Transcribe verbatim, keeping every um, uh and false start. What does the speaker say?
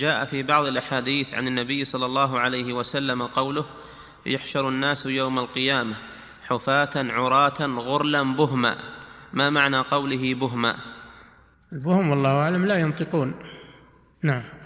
جاء في بعض الأحاديث عن النبي صلى الله عليه وسلم قوله: يحشر الناس يوم القيامة حفاة عراة غرلا بهما. ما معنى قوله بهما؟ البهم والله أعلم لا ينطقون. نعم.